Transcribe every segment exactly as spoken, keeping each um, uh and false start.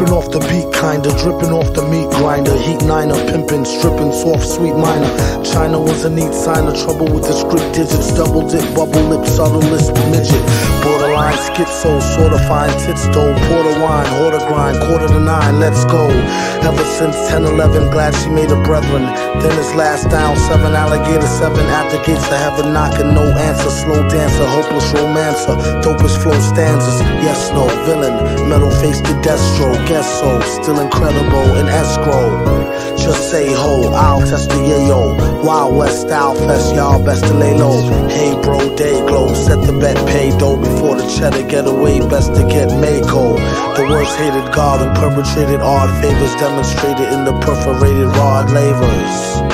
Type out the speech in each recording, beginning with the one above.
Ripping off the beat, kinda dripping off the meat grinder. Heat niner, pimping, stripping, soft, sweet minor. China was a neat signer, trouble with the script digits, double dip, bubble lip, subtlest midget. Borderline schizo, sort of fine, tits though. Porter wine, order grind, quarter to nine, let's go. Ever since ten eleven, glad she made a brethren. Then his last down, seven alligator, seven at the gates to heaven, knocking, no answer. Slow dancer, hopeless romancer, dopest flow stanzas. Yes, no, villain, metal face to Destro. Guess so, still incredible in escrow. Just say ho, I'll test the yayo. Wild West style fest, y'all best to lay low. Hey bro, day glow, set the bet, pay dough before the cheddar get away. Best to get made cold. The worst hated god who perpetrated odd favors, demonstrated in the perforated rod lavers.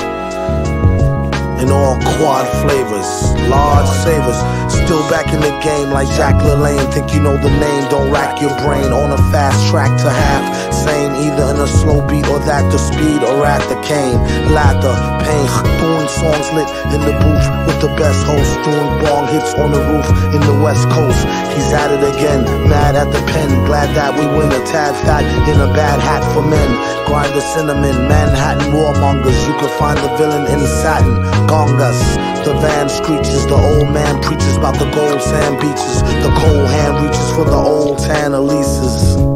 In all quad flavors, large savers. Still back in the game like Jack LaLanne. Think you know the name, don't rack your brain. On a fast track to half, same either in a slow beat or that the speed or at the cane. Lather, pain, spoon songs lit in the booth with the best host. Doing bong hits on the roof in the West Coast. He's at it again, mad at the pen. Glad that we win a tad fat in a bad hat for men. Grind the cinnamon, Manhattan warmongers. You can find the villain in satin. Gongas, the van screeches, the old man preaches about the gold sand beaches, the cold hand reaches for the old tan Elises.